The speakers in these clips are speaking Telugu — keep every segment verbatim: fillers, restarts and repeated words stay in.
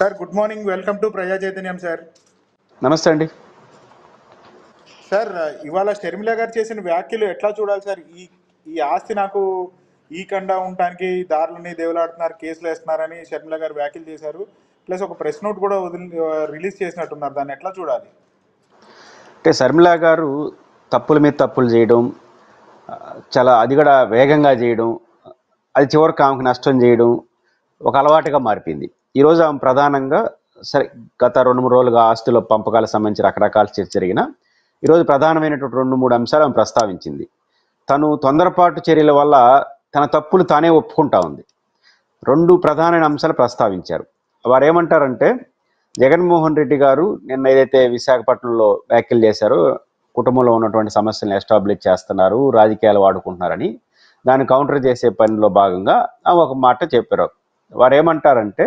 Sir, good morning. Welcome to Praja Chaithanyam, sir. Namaste, Andy. Sir, you are a Shermilagar chase in Vakil, Etla Chudal, sir. He asked in Aku, Ekanda, Untanki, Darluni, Devalatnar, case less Narani, Shermilagar Vakil, sir. Plus, a press note would have released chase not to Nardan Etla Chudali. Shermilagaru, Tapulmi Tapul Jedum, Chala Adigada, Veganga Jedum, Alchor Kam Naston Jedum, Okalawataka Marpindi. ఈరోజు ఆమె ప్రధానంగా సరే గత రెండు మూడు రోజులుగా ఆస్తుల పంపకాలకు సంబంధించి రకరకాల చర్చ జరిగిన ఈరోజు ప్రధానమైనటువంటి రెండు మూడు అంశాలు ఆమె ప్రస్తావించింది. తను తొందరపాటు చర్యల వల్ల తన తప్పులు తానే ఒప్పుకుంటా ఉంది. రెండు ప్రధానమైన అంశాలు ప్రస్తావించారు. వారు ఏమంటారంటే, జగన్మోహన్ రెడ్డి గారు నిన్న ఏదైతే విశాఖపట్నంలో వ్యాఖ్యలు చేశారో, కుటుంబంలో ఉన్నటువంటి సమస్యలను ఎస్టాబ్లిష్ చేస్తున్నారు, రాజకీయాలు వాడుకుంటున్నారని, దాన్ని కౌంటర్ చేసే పనిలో భాగంగా ఆమె ఒక మాట చెప్పారు. వారు ఏమంటారంటే,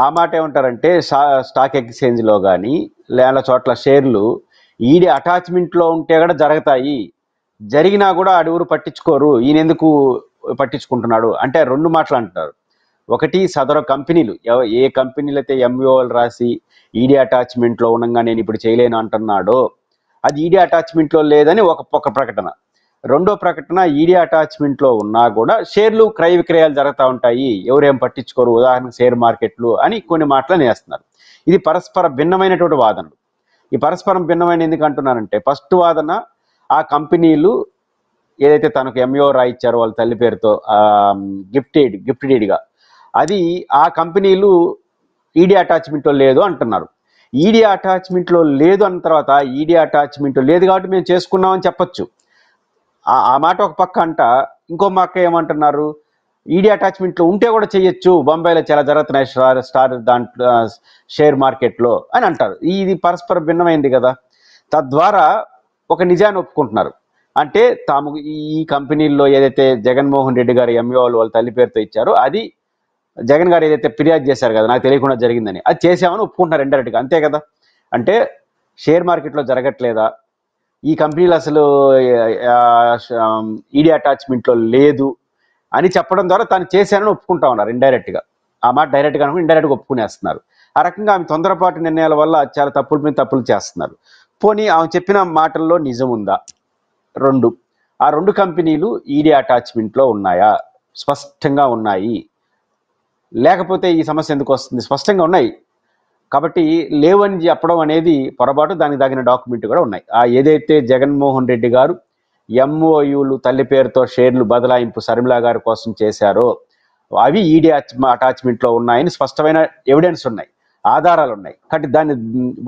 ఆ మాట ఏమంటారంటే, స్టాక్ ఎక్స్చేంజ్లో కానీ లేదా చోట్ల షేర్లు ఈడీ అటాచ్మెంట్లో ఉంటే కూడా జరుగుతాయి, జరిగినా కూడా అడుగురు పట్టించుకోరు, ఈయన ఎందుకు పట్టించుకుంటున్నాడు అంటే రెండు మాటలు అంటున్నారు. ఒకటి, సదరు కంపెనీలు ఏ కంపెనీలు అయితే ఎంఓలు రాసి ఈడీ అటాచ్మెంట్లో ఉండగా నేను ఇప్పుడు చేయలేను అంటున్నాడో అది ఈడీ అటాచ్మెంట్లో లేదని ఒక ఒక ప్రకటన. రెండో ప్రకటన, ఈడీ అటాచ్మెంట్లో ఉన్నా కూడా షేర్లు క్రయ విక్రయాలు జరుగుతూ ఉంటాయి, ఎవరేం పట్టించుకోరు, ఉదాహరణకు షేర్ మార్కెట్లు అని కొన్ని మాటలు నేస్తున్నారు. ఇది పరస్పర భిన్నమైనటువంటి వాదనలు. ఈ పరస్పరం భిన్నమైన ఎందుకు అంటున్నారంటే, ఫస్ట్ వాదన ఆ కంపెనీలు ఏదైతే తనకు ఎంఓ రాయిచ్చారో వాళ్ళ తల్లి పేరుతో గిఫ్టెడ్ గిఫ్టెడ్గా అది ఆ కంపెనీలు ఈడీ అటాచ్మెంట్లో లేదు అంటున్నారు. ఈడీ అటాచ్మెంట్లో లేదు అన్న తర్వాత ఈడీ అటాచ్మెంట్లో లేదు కాబట్టి మేము చేసుకున్నామని చెప్పచ్చు. ఆ మాట ఒక పక్క అంట. ఇంకో మాట ఏమంటున్నారు, ఈడీ అటాచ్మెంట్లో ఉంటే కూడా చేయొచ్చు, బొంబాయిలో చాలా జరుగుతున్నాయి స్టార్ స్టార్ దాంట్లో షేర్ మార్కెట్లో అని అంటారు. ఇది పరస్పర భిన్నమైంది కదా. తద్వారా ఒక నిజాన్ని ఒప్పుకుంటున్నారు. అంటే తాము ఈ కంపెనీల్లో ఏదైతే జగన్మోహన్ రెడ్డి గారు ఎంఓలు వాళ్ళ తల్లి పేరుతో ఇచ్చారో అది జగన్ గారు ఏదైతే ఫిర్యాదు చేశారు కదా, నాకు తెలియకుండా జరిగిందని, అది చేసామని ఒప్పుకుంటున్నారు ఇండైరెక్ట్గా, అంతే కదా. అంటే షేర్ మార్కెట్లో జరగట్లేదా, ఈ కంపెనీలు అసలు ఈడీ అటాచ్మెంట్లో లేదు అని చెప్పడం ద్వారా తాను చేశానని ఒప్పుకుంటా ఉన్నారు ఇండైరెక్ట్గా. ఆ మాట డైరెక్ట్గా అనుకుని ఇండైరెక్ట్గా ఒప్పుకునేస్తున్నారు. ఆ రకంగా ఆమె తొందరపాటు నిర్ణయాల వల్ల చాలా తప్పుల మీద తప్పులు చేస్తున్నారు. పోనీ ఆమె చెప్పిన మాటల్లో నిజం ఉందా? రెండు, ఆ రెండు కంపెనీలు ఈడీ అటాచ్మెంట్లో ఉన్నాయా? స్పష్టంగా ఉన్నాయి. లేకపోతే ఈ సమస్య ఎందుకు వస్తుంది? స్పష్టంగా ఉన్నాయి కాబట్టి లేవని చెప్పడం అనేది పొరపాటు. దానికి తగిన డాక్యుమెంట్ కూడా ఉన్నాయి. ఆ ఏదైతే జగన్మోహన్ రెడ్డి గారు ఎంఓయూలు తల్లి పేరుతో షేర్లు బదలాయింపు షర్మిల గారి కోసం చేశారో అవి ఈడీ అటాచ్మెంట్లో ఉన్నాయని స్పష్టమైన ఎవిడెన్స్ ఉన్నాయి, ఆధారాలు ఉన్నాయి. కాబట్టి దాన్ని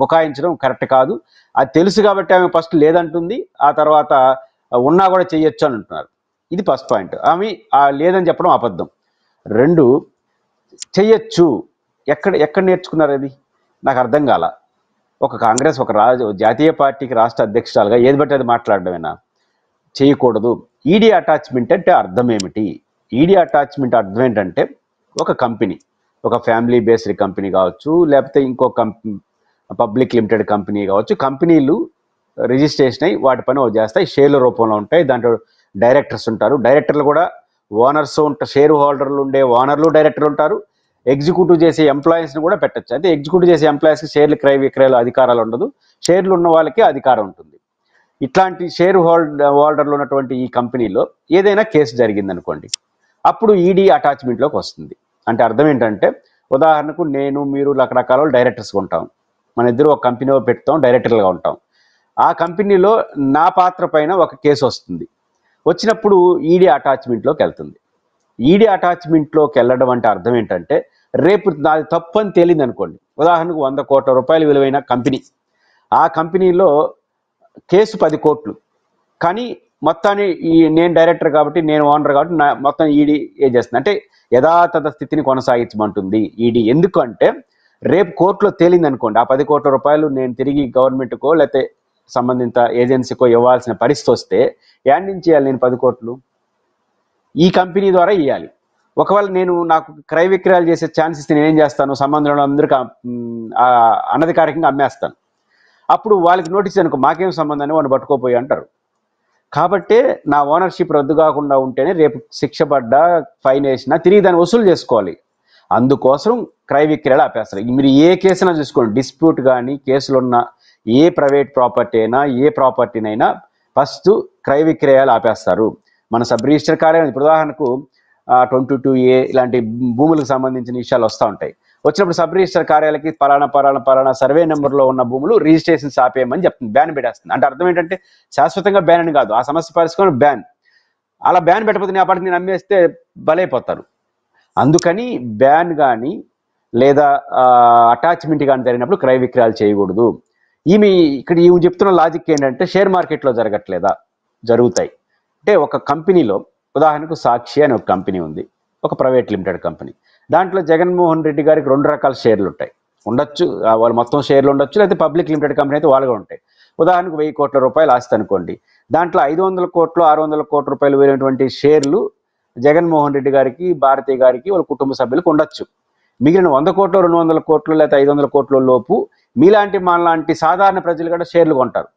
బుకాయించడం కరెక్ట్ కాదు. అది తెలుసు కాబట్టి ఆమె ఫస్ట్ లేదంటుంది, ఆ తర్వాత ఉన్నా కూడా చేయొచ్చు అని అంటున్నారు. ఇది ఫస్ట్ పాయింట్. ఆమె లేదని చెప్పడం అబద్ధం. రెండు, చెయ్యొచ్చు ఎక్కడ ఎక్కడ నేర్చుకున్నారు అది నాకు అర్థం కాల. ఒక కాంగ్రెస్ ఒక రాజ జాతీయ పార్టీకి రాష్ట్ర అధ్యక్షురాలుగా ఏది బట్టి అది మాట్లాడడమేనా? చేయకూడదు. ఈడీ అటాచ్మెంట్ అంటే అర్థం ఏమిటి? ఈడీ అటాచ్మెంట్ అర్థం ఏంటంటే, ఒక కంపెనీ, ఒక ఫ్యామిలీ బేస్డ్ కంపెనీ కావచ్చు, లేకపోతే ఇంకో కంపెనీ పబ్లిక్ లిమిటెడ్ కంపెనీ కావచ్చు, కంపెనీలు రిజిస్ట్రేషన్ అయ్యి వాటి పని చేస్తాయి, షేర్ల రూపంలో ఉంటాయి, దాంట్లో డైరెక్టర్స్ ఉంటారు, డైరెక్టర్లు కూడా ఓనర్స్ ఉంటారు, షేర్ హోల్డర్లు ఉండే ఓనర్లు డైరెక్టర్లు ఉంటారు, ఎగ్జిక్యూటివ్ చేసే ఎంప్లాయీస్ని కూడా పెట్టచ్చు. అయితే ఎగ్జిక్యూటివ్ చేసే ఎంప్లాయీస్కి షేర్లు క్రయ విక్రయాలు అధికారాలు ఉండదు, షేర్లు ఉన్న వాళ్ళకే అధికారం ఉంటుంది. ఇట్లాంటి షేర్ హోల్డ్ హోల్డర్లు ఉన్నటువంటి ఈ కంపెనీలో ఏదైనా కేసు జరిగిందనుకోండి, అప్పుడు ఈడీ అటాచ్మెంట్లోకి వస్తుంది. అంటే అర్థం ఏంటంటే, ఉదాహరణకు నేను మీరు రకరకాల డైరెక్టర్స్గా ఉంటాం, మన ఇద్దరు ఒక కంపెనీలో పెడతాం, డైరెక్టర్లుగా ఉంటాం. ఆ కంపెనీలో నా పాత్ర పైన ఒక కేసు వస్తుంది. వచ్చినప్పుడు ఈడీ అటాచ్మెంట్లోకి వెళ్తుంది. ఈడీ అటాచ్మెంట్లోకి వెళ్ళడం అంటే అర్థం ఏంటంటే, రేపు నాది తప్పు అని తేలింది అనుకోండి, ఉదాహరణకు వంద కోట్ల రూపాయలు విలువైన కంపెనీ, ఆ కంపెనీలో కేసు పది కోట్లు కానీ మొత్తాన్ని ఈ నేను డైరెక్టర్ కాబట్టి, నేను ఓనర్ కాబట్టి నా మొత్తం ఈడీ ఏం చేస్తుంది అంటే యథాతథ స్థితిని కొనసాగించమంటుంది ఈడీ. ఎందుకంటే రేపు కోర్టులో తేలింది అనుకోండి, ఆ పది కోట్ల రూపాయలు నేను తిరిగి గవర్నమెంట్కో లేకపోతే సంబంధిత ఏజెన్సీకో ఇవ్వాల్సిన పరిస్థితి వస్తే యాడ్ నుంచి ఇవ్వాలి నేను పది కోట్లు ఈ కంపెనీ ద్వారా ఇవ్వాలి. ఒకవేళ నేను నాకు క్రయ విక్రయాలు చేసే ఛాన్స్ ఇస్తే నేనేం చేస్తాను, సంబంధంలో అందరికీ అనధికారికంగా అమ్మేస్తాను. అప్పుడు వాళ్ళకి నోటీస్ అనుకో, మాకేం సంబంధాన్ని వాళ్ళు పట్టుకోపోయి అంటారు. కాబట్టి నా ఓనర్షిప్ రద్దు కాకుండా ఉంటేనే రేపు శిక్ష పడ్డా ఫైన్ వేసినా తిరిగి దాన్ని వసూలు చేసుకోవాలి. అందుకోసం క్రయ విక్రయాలు ఆపేస్తారు. మీరు ఏ కేసునా చూసుకోండి, డిస్ప్యూట్ కానీ కేసులు ఉన్న ఏ ప్రైవేట్ ప్రాపర్టీ అయినా ఏ ప్రాపర్టీనైనా ఫస్ట్ క్రయ విక్రయాలు ఆపేస్తారు. మన సబ్ రిజిస్టర్ కార్యాలయం ఇప్పుడు ఉదాహరణకు ట్వంటీ టూ ఏ ఇలాంటి భూములకు సంబంధించిన విషయాలు వస్తూ ఉంటాయి. వచ్చినప్పుడు సబ్ రిజిస్టర్ కార్యాలయకి పలానా పలానా పలానా సర్వే నెంబర్లో ఉన్న భూములు రిజిస్ట్రేషన్ ఆపేయమని చెప్తుంది, బ్యాన్ పెట్టేస్తుంది. అంటే అర్థం ఏంటంటే శాశ్వతంగా బ్యాన్ అని కాదు, ఆ సమస్య పరిష్కారం బ్యాన్. అలా బ్యాన్ పెట్టకపోతే నేను అప్పటికి నేను అమ్మేస్తే బలైపోతాను. అందుకని బ్యాన్ కానీ లేదా అటాచ్మెంట్ కానీ జరిగినప్పుడు క్రయ విక్రయాలు చేయకూడదు. ఈమె ఇక్కడ ఈమె చెప్తున్న లాజిక్ ఏంటంటే షేర్ మార్కెట్లో జరగట్లేదా, జరుగుతాయి. అంటే ఒక కంపెనీలో ఉదాహరణకు సాక్షి అనే ఒక కంపెనీ ఉంది, ఒక ప్రైవేట్ లిమిటెడ్ కంపెనీ. దాంట్లో జగన్మోహన్ రెడ్డి గారికి రెండు రకాల షేర్లు ఉంటాయి, ఉండొచ్చు వాళ్ళు మొత్తం షేర్లు ఉండొచ్చు, లేకపోతే పబ్లిక్ లిమిటెడ్ కంపెనీ అయితే వాళ్ళగా ఉంటాయి. ఉదాహరణకు వెయ్యి కోట్ల రూపాయలు ఆస్తి అనుకోండి, దాంట్లో ఐదు వందల కోట్లు ఆరు వందల కోట్ల రూపాయలు వేరేటువంటి షేర్లు జగన్మోహన్ రెడ్డి గారికి భారతి గారికి వాళ్ళ కుటుంబ సభ్యులకు ఉండొచ్చు. మిగిలిన వంద కోట్లు రెండు వందల కోట్లు లేకపోతే ఐదు వందల కోట్ల లోపు మీలాంటి మనలాంటి సాధారణ ప్రజలు కూడా షేర్లు కొంటారు,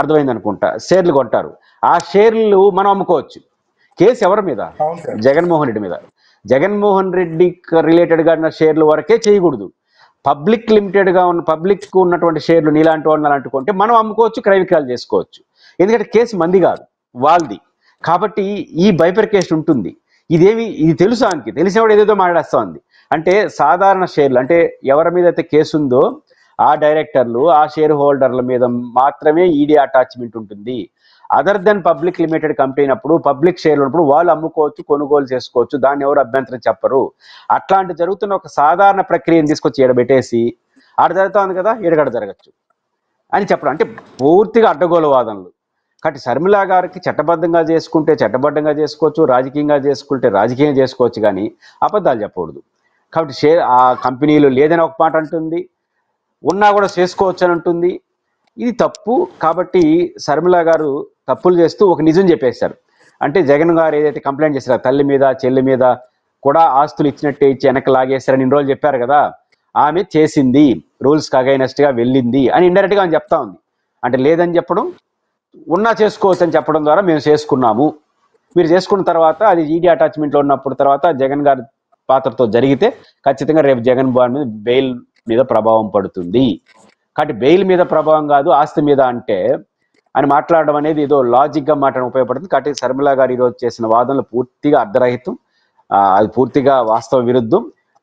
అర్థమైంది అనుకుంటా, షేర్లు కొంటారు. ఆ షేర్లు మనం అమ్ముకోవచ్చు. కేసు ఎవరి మీద? జగన్మోహన్ రెడ్డి మీద. జగన్మోహన్ రెడ్డి రిలేటెడ్గా ఉన్న షేర్లు వరకే చేయకూడదు. పబ్లిక్ లిమిటెడ్గా ఉన్న పబ్లిక్ ఉన్నటువంటి షేర్లు నీలాంటి వాళ్ళు అలాంటికుంటే మనం అమ్ముకోవచ్చు, క్రయ విక్రయాలు చేసుకోవచ్చు. ఎందుకంటే కేసు మంది కాదు వాళ్ళది. కాబట్టి ఈ బైపర్కేషన్ ఉంటుంది. ఇదేమి ఇది తెలుసు ఆమెకి, తెలిసినప్పుడు ఏదేదో మాట్లాడేస్తా ఉంది. అంటే సాధారణ షేర్లు అంటే ఎవరి మీద అయితే కేసు ఉందో ఆ డైరెక్టర్లు ఆ షేర్ హోల్డర్ల మీద మాత్రమే ఈడీ అటాచ్మెంట్ ఉంటుంది. Other than public limited company అయినప్పుడు పబ్లిక్ షేర్లు ఉన్నప్పుడు వాళ్ళు అమ్ముకోవచ్చు, కొనుగోలు చేసుకోవచ్చు, దాన్ని ఎవరు అభ్యంతరం చెప్పరు. అట్లాంటి జరుగుతున్న ఒక సాధారణ ప్రక్రియను తీసుకొచ్చి ఈడబెట్టేసి ఆడ జరుగుతా ఉంది కదా ఈడగడ జరగచ్చు అని చెప్పడం అంటే పూర్తిగా అడ్డగోలు వాదనలు. కాబట్టి శర్మిల గారికి చట్టబద్ధంగా చేసుకుంటే చట్టబద్ధంగా చేసుకోవచ్చు, రాజకీయంగా చేసుకుంటే రాజకీయంగా చేసుకోవచ్చు, కానీ అబద్ధాలు చెప్పకూడదు. కాబట్టి షేర్ ఆ కంపెనీలు లేదని ఒక మాట అంటుంది, ఉన్నా కూడా చేసుకోవచ్చు అని అంటుంది. ఇది తప్పు. కాబట్టి శర్మిల గారు తప్పులు చేస్తూ ఒక నిజం చెప్పేశారు. అంటే జగన్ గారు ఏదైతే కంప్లైంట్ చేశారో తల్లి మీద చెల్లి మీద కూడా ఆస్తులు ఇచ్చినట్టే ఇచ్చి వెనక్కి లాగేశారని ఇన్ని రోజులు చెప్పారు కదా, ఆమె చేసింది రూల్స్కి అగైనెస్ట్గా వెళ్ళింది అని ఇండైరెక్ట్గా ఆమె చెప్తా ఉంది. అంటే లేదని చెప్పడం, ఉన్నా చేసుకోవచ్చు అని చెప్పడం ద్వారా మేము చేసుకున్నాము, మీరు చేసుకున్న తర్వాత అది ఈడీ అటాచ్మెంట్లో ఉన్నప్పుడు తర్వాత జగన్ గారి పాత్రతో జరిగితే ఖచ్చితంగా రేపు జగన్ బాబు మీద బెయిల్ మీద ప్రభావం పడుతుంది. కాబట్టి బెయిల్ మీద ప్రభావం కాదు ఆస్తి మీద అంటే అని మాట్లాడడం అనేది ఏదో లాజిక్గా మాట్లాడడం ఉపయోగపడుతుంది. కాబట్టి శర్మిల గారు ఈరోజు చేసిన వాదనలు పూర్తిగా అర్ధరహితం, అది పూర్తిగా వాస్తవ విరుద్ధం.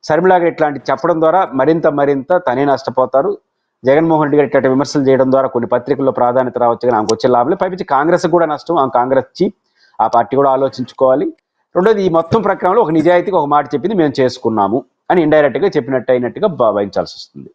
శర్మిల గారు ఇట్లాంటి చెప్పడం ద్వారా మరింత మరింత తనే నష్టపోతారు. జగన్మోహన్ రెడ్డి గారు ఇట్లాంటి విమర్శలు చేయడం ద్వారా కొన్ని పత్రికల్లో ప్రాధాన్యత రావచ్చు, కానీ ఆమెకు వచ్చే లాభాలు పైపించి కాంగ్రెస్ కూడా నష్టం. ఆ కాంగ్రెస్ చి ఆ పార్టీ కూడా ఆలోచించుకోవాలి. రెండోది ఈ మొత్తం ప్రక్రమలో ఒక నిజాయితీగా ఒక మాట చెప్పింది, మేము చేసుకున్నాము అని ఇండైరెక్ట్గా చెప్పినట్టు అయినట్టుగా భావించాల్సి వస్తుంది.